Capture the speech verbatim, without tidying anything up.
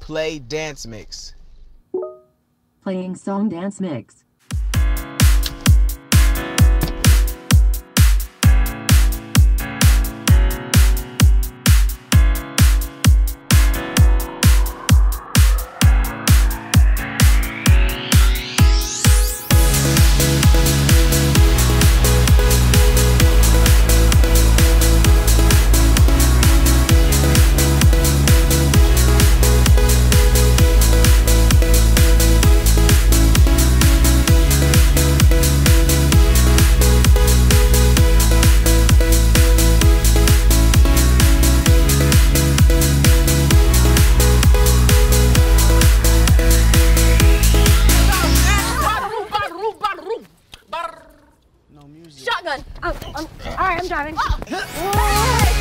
Play dance mix. Playing song dance mix. No music. Shotgun. Oh, um, all right, I'm driving.